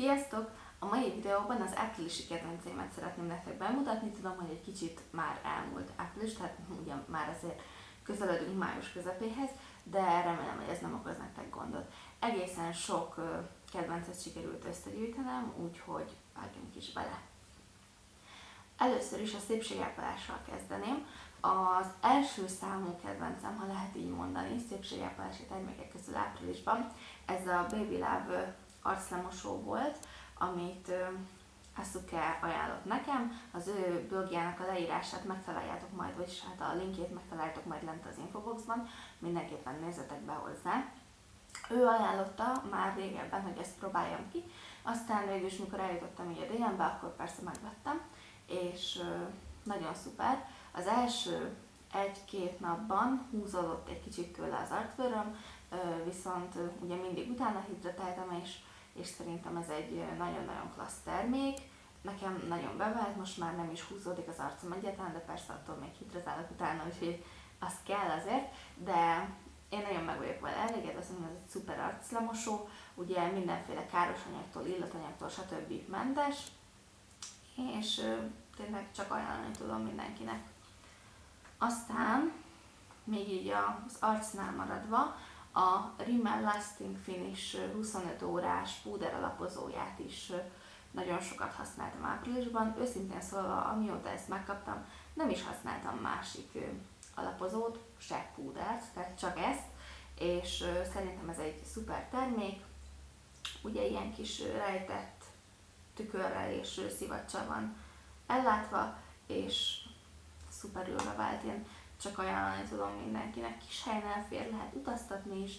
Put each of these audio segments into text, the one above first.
Sziasztok! A mai videóban az áprilisi kedvenceimet szeretném nektek bemutatni. Tudom, hogy egy kicsit már elmúlt április, tehát ugye már azért közeledünk május közepéhez, de remélem, hogy ez nem okoz nektek gondot. Egészen sok kedvencet sikerült összegyűjtenem, úgyhogy vágjunk is bele. Először is a szépségápolással kezdeném. Az első számú kedvencem, ha lehet így mondani, szépségápolási termékek közül áprilisban, ez a Baby láb arclemosó volt, amit Aszukkel ajánlott nekem. Az ő blogjának a leírását megtaláljátok majd, vagyis hát a linkjét megtaláljátok majd lent az infoboxban, mindenképpen nézzetek be hozzá. Ő ajánlotta már régebben, hogy ezt próbáljam ki, aztán végül is, mikor eljutottam így a DM-be, akkor persze megvettem, és nagyon szuper. Az első egy-két napban húzódott egy kicsit tőle az arcbőröm, viszont ugye mindig utána hidratáltam, és szerintem ez egy nagyon-nagyon klassz termék. Nekem nagyon bevált, most már nem is húzódik az arcom egyáltalán, de persze attól még hidratálok utána, úgyhogy az kell azért, de én nagyon meg vagyok vele elégedve, szerintem ez egy szuper arclemosó, ugye mindenféle káros anyagtól, illatanyagtól, stb. Mentes, és tényleg csak ajánlani tudom mindenkinek. Aztán, még így az arcnál maradva, a Rimmel Lasting Finish 25 órás púder alapozóját is nagyon sokat használtam áprilisban. Őszintén szólva, amióta ezt megkaptam, nem is használtam másik alapozót, se púdert, tehát csak ezt, és szerintem ez egy szuper termék. Ugye ilyen kis rejtett tükörrel és szivacsal van ellátva, és szuperül bevált, én csak ajánlani tudom mindenkinek, kis helyen elfér, lehet utaztatni is.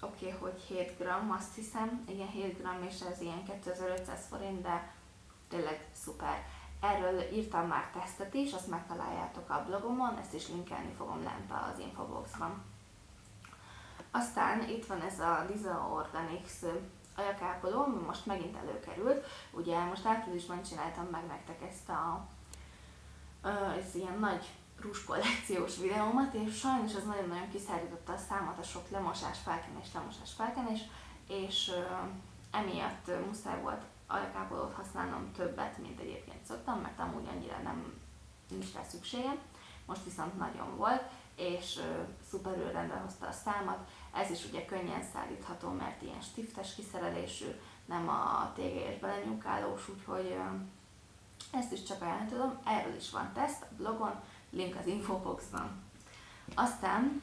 Oké, hogy 7 g, azt hiszem, igen, 7 g, és ez ilyen 2500 forint, de tényleg szuper. Erről írtam már tesztet is, azt megtaláljátok a blogomon, ezt is linkelni fogom lent az infoboxban. Aztán itt van ez a Diza Organix ajakápoló, ami most megint előkerült. Ugye most áprilisban csináltam meg nektek ezt a ilyen nagy rúzs kollekciós videómat, és sajnos ez nagyon-nagyon kiszárította a számot, a sok lemosás-felkenés, és emiatt muszáj volt ajakápolót használnom többet, mint egyébként szoktam, mert amúgy annyira nincs rá szükségem. Most viszont nagyon volt, és szuperül rendbe hozta a számat. Ez is ugye könnyen szállítható, mert ilyen stiftes kiszerelésű, nem a tégelyes belenyúkálós, úgyhogy ezt is csak ajánlani tudom, erről is van teszt a blogon, link az infoboxban. Aztán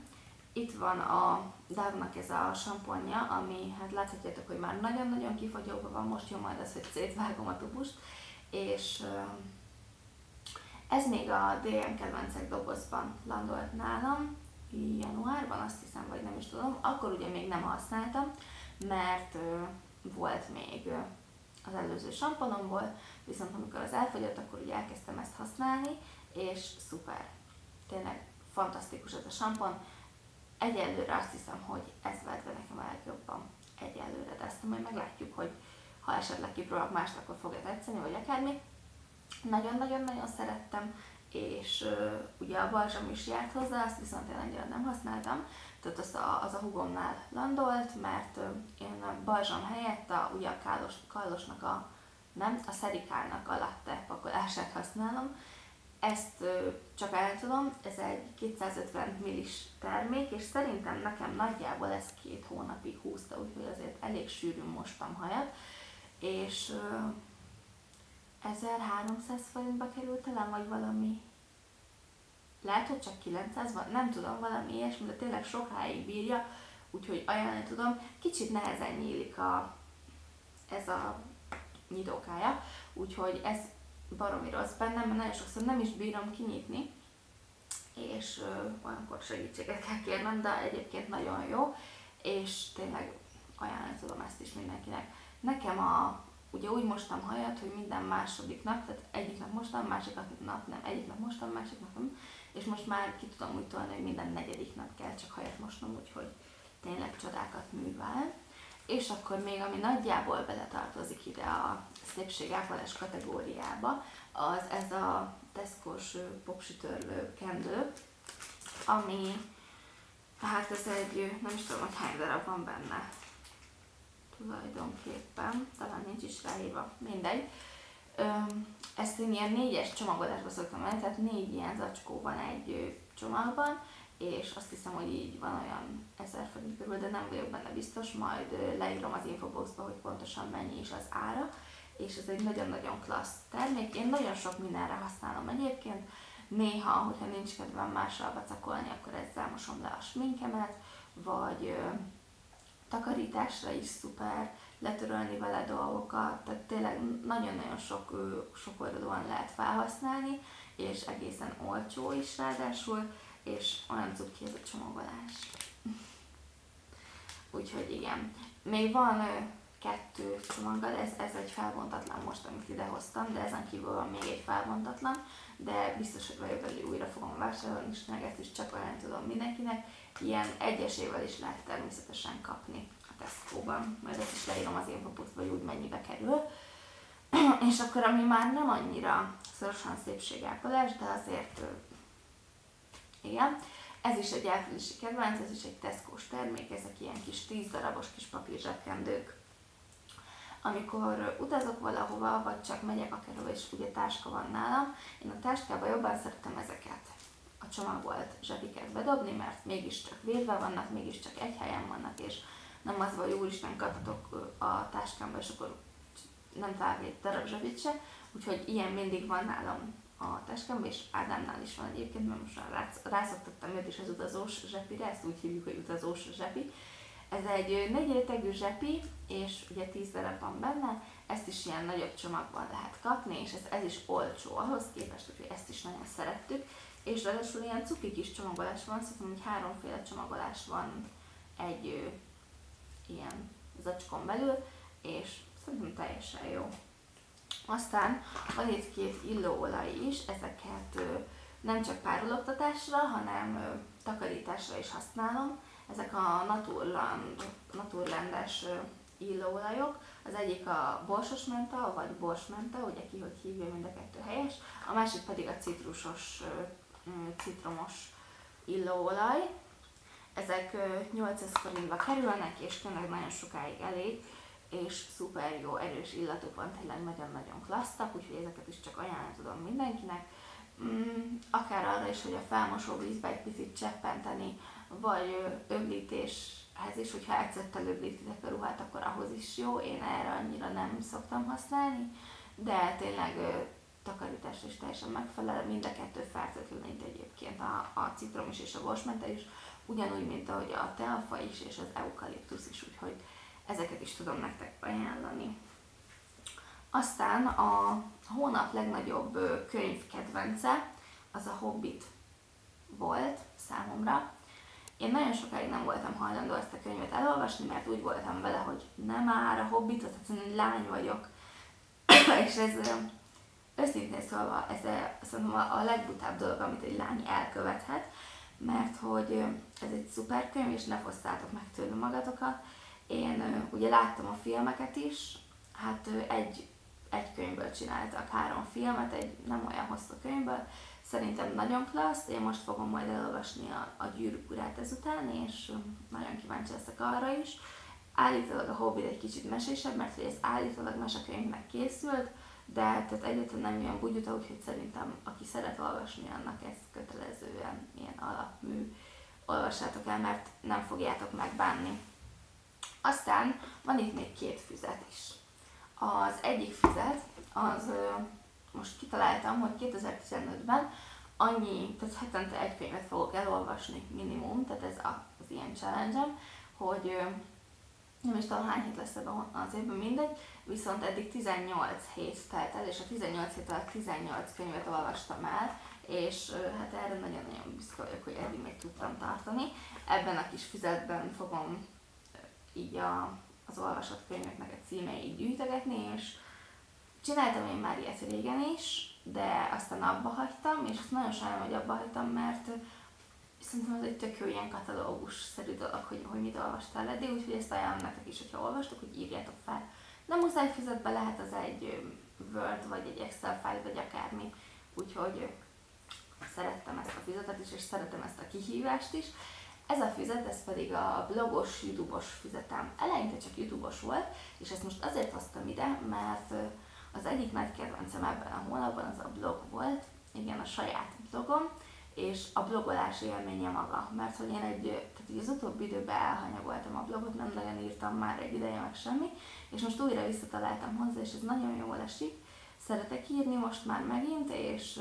itt van a Dávnak ez a samponja, ami, hát láthatjátok, hogy már nagyon-nagyon kifogyóban van, most jön majd az, hogy szétvágom a tubust, és ez még a DM kedvencek dobozban landolt nálam, januárban azt hiszem, vagy nem is tudom, akkor ugye még nem használtam, mert volt még az előző samponomból, viszont amikor az elfogyott, akkor ugye elkezdtem ezt használni, és szuper. Tényleg fantasztikus ez a sampon. Egyelőre azt hiszem, hogy ez vált be nekem a legjobban. Egyelőre, de ezt majd meglátjuk, hogy ha esetleg kipróbálok mást, akkor fogja tetszeni, vagy akármi. Nagyon-nagyon-nagyon szerettem, és ugye a balzsam is járt hozzá, azt viszont én annyira nem használtam, tehát az a húgomnál landolt, mert én a balzsam helyett ugye a kallosnak a szerikának a latte pakolását használom. Ezt csak eltudom, ez egy 250 ml-s termék, és szerintem nekem nagyjából ez 2 hónapig húzta, úgyhogy azért elég sűrűn mostam hajat, és 1300 forintba került talán, vagy valami, lehet, hogy csak 900 van, nem tudom, valami ilyesmi, de tényleg sokáig bírja, úgyhogy ajánlani tudom. Kicsit nehezen nyílik ez a nyitókája, úgyhogy ez baromi rossz bennem, mert nagyon sokszor nem is bírom kinyitni, és olyankor segítséget kell kérnem, de egyébként nagyon jó, és tényleg ajánlani tudom ezt is mindenkinek. Nekem ugye úgy mostam hajat, hogy minden második nap, tehát egyik nap mostam, másik nap nem, egyik nap mostam, másik nap nem, és most már ki tudom úgy tolni, hogy minden negyedik nap kell csak hajat mosnom, úgyhogy tényleg csodákat művel. És akkor még, ami nagyjából beletartozik ide a szépségápolás kategóriába, az ez a Tesco-s popsütörlő kendő, ami, hát ez egy, nem is tudom, hogy hány darab van benne. tulajdonképpen, talán nincs is ráírva, mindegy. Ezt én ilyen 4-es csomagolásba szoktam venni, tehát 4 ilyen zacskó van egy csomagban, és azt hiszem, hogy így van olyan 1000 forint körül, de nem vagyok benne biztos, majd leírom az infoboxba, hogy pontosan mennyi is az ára, és ez egy nagyon-nagyon klassz termék. Én nagyon sok mindenre használom egyébként, néha, hogyha nincs kedvem mással vacakolni, akkor ezzel mosom le a sminkemet, vagy takarításra is szuper, letörölni vele dolgokat, tehát tényleg nagyon-nagyon sok oldalon lehet felhasználni, és egészen olcsó is ráadásul, és olyan cuki ez a csomagolás. Úgyhogy igen. Még van 2 csomaggal, ez egy felbontatlan most, amit idehoztam, de ezen kívül van még egy felbontatlan, de biztos, hogy vagyok, hogy újra fogom vásárolni, és meg ezt is csak olyan tudom mindenkinek. Ilyen egyesével is lehet természetesen kapni a Tesco-ban, majd ezt is leírom az infoboxba, hogy úgy mennyibe kerül. És akkor, ami már nem annyira szorosan szépségápolás, de azért igen, ez is egy áprilisi kedvenc, ez is egy Tesco-s termék, ezek ilyen kis 10 darabos kis papírzsebkendők. Amikor utazok valahova, vagy csak megyek akárhova, és ugye táska van nálam, én a táskában jobban szeretem ezeket a csomagolt zsebiket bedobni, mert mégiscsak védve vannak, mégiscsak egy helyen vannak, és nem az, hogy úristen kaphatok a táskámba, és akkor nem találok egy darab zsebit se, úgyhogy ilyen mindig van nálam a táskámban, és Ádámnál is van egyébként, mert most rászoktattam őt is az utazós zsepire, ezt úgy hívjuk, hogy utazós zsepi. Ez egy 4 rétegű zsepi, és ugye 10 darab van benne, ezt is ilyen nagyobb csomagban lehet kapni, és ez is olcsó ahhoz képest, hogy ezt is nagyon szerettük, és ráadásul ilyen cuki kis csomagolás van, szóval hogy 3 féle csomagolás van egy ilyen zacskon belül, és szerintem teljesen jó. Aztán van itt 2 illóolaj is, ezeket nem csak párologtatásra, hanem takarításra is használom. Ezek a Naturlandes illóolajok, az egyik a borsos menta, vagy borsmenta, ugye ki hogy hívja, mind a 2 helyes, a másik pedig a citrusos, citromos illóolaj. Ezek 800 forintba kerülnek, és tényleg nagyon sokáig elég, és szuper jó, erős illatuk van, tényleg nagyon-nagyon klasszak, úgyhogy ezeket is csak ajánlani tudom mindenkinek. Akár arra is, hogy a felmosó vízbe egy picit cseppenteni, vagy öblítéshez is, hogyha egyszerűen öblítitek a ruhát, akkor ahhoz is jó, én erre annyira nem szoktam használni, de tényleg takarításra is teljesen megfelel, mind a 2 fertőtlenít egyébként, a citrom is és a borsmenta is, ugyanúgy, mint ahogy a teafa is és az eukaliptusz is, úgyhogy ezeket is tudom nektek ajánlani. Aztán a hónap legnagyobb könyvkedvence az a Hobbit volt számomra. Én nagyon sokáig nem voltam hajlandó ezt a könyvet elolvasni, mert úgy voltam vele, hogy nem áll a Hobbitot, egyszerűen lány vagyok. És ez őszintén szólva, ez a legbutább dolog, amit egy lány elkövethet, mert hogy ez egy szuper könyv, és ne fosszátok meg tőle magatokat. Én ugye láttam a filmeket is, hát egy könyvből csináltak 3 filmet, egy nem olyan hosszú könyvből. Szerintem nagyon klassz, én most fogom majd elolvasni a Gyűrűk urát ezután, és nagyon kíváncsi leszek arra is. Állítólag a Hobbit egy kicsit mesésebb, mert hogy ez állítólag mesekönyvnek készült, de tehát egyáltalán nem olyan bugyuta, úgyhogy szerintem aki szeret olvasni, annak ez kötelezően ilyen alapmű. Olvassátok el, mert nem fogjátok megbánni. Aztán van itt még 2 füzet is. Az egyik füzet, az most kitaláltam, hogy 2015-ben annyi, tehát hetente egy könyvet fogok elolvasni minimum, tehát ez az ilyen challenge-em, hogy nem is tudom hány hét lesz ebben az évben, mindegy, viszont eddig 18 hét telt el, és a 18 hét alatt 18 könyvet olvastam el, és hát erre nagyon-nagyon büszke vagyok, hogy eddig még tudtam tartani. Ebben a kis füzetben fogom így az olvasott könyveknek a címeit gyűjtögetni, és csináltam én már ilyet régen is, de aztán abba hagytam, és azt nagyon sajnálom, hogy abba hagytam, mert szerintem ez egy tök jó ilyen katalógus-szerű dolog, hogy mit olvastál eddig, úgyhogy ezt ajánlom nektek is, hogyha olvastok, hogy írjátok fel. Nem muszáj füzetbe, lehet az egy Word, vagy egy Excel file, vagy akármi, úgyhogy szerettem ezt a füzetet is, és szeretem ezt a kihívást is. Ez a füzet, ez pedig a blogos, YouTube-os füzetem. Eleinte csak YouTube-os volt, és ezt most azért hoztam ide, mert az egyik nagy kedvencem ebben a hónapban az a blog volt, igen, a saját blogom, és a blogolás élménye maga, mert hogy én tehát az utóbbi időben elhanyagoltam a blogot, nem nagyon írtam már egy ideje meg semmi, és most újra visszataláltam hozzá, és ez nagyon jól esik. Szeretek írni most már megint, és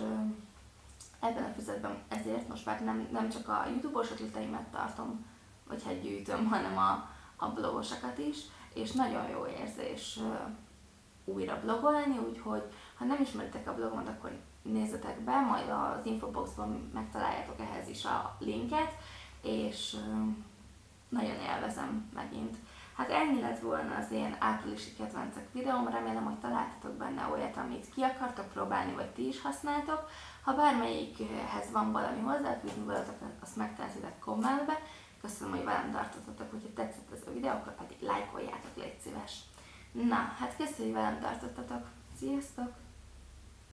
ebben a füzetben ezért most már nem csak a YouTube-os ötleteimet tartom, vagy hát gyűjtöm, hanem a blogosakat is, és nagyon jó érzés újra blogolni, úgyhogy ha nem ismeritek a blogomat, akkor nézzetek be, majd az infoboxban megtaláljátok ehhez is a linket, és nagyon élvezem megint. Hát ennyi lett volna az én áprilisi kedvencek videóm, remélem, hogy találtatok benne olyat, amit ki akartok próbálni, vagy ti is használtok. Ha bármelyikhez van valami hozzáfűzni valatok, azt megtehetitek kommentbe. Köszönöm, hogy velem tartottatok, hogyha tetszett ez a videó, akkor pedig lájkoljátok, légy szíves. Na, hát köszönöm, hogy velem tartottatok. Sziasztok!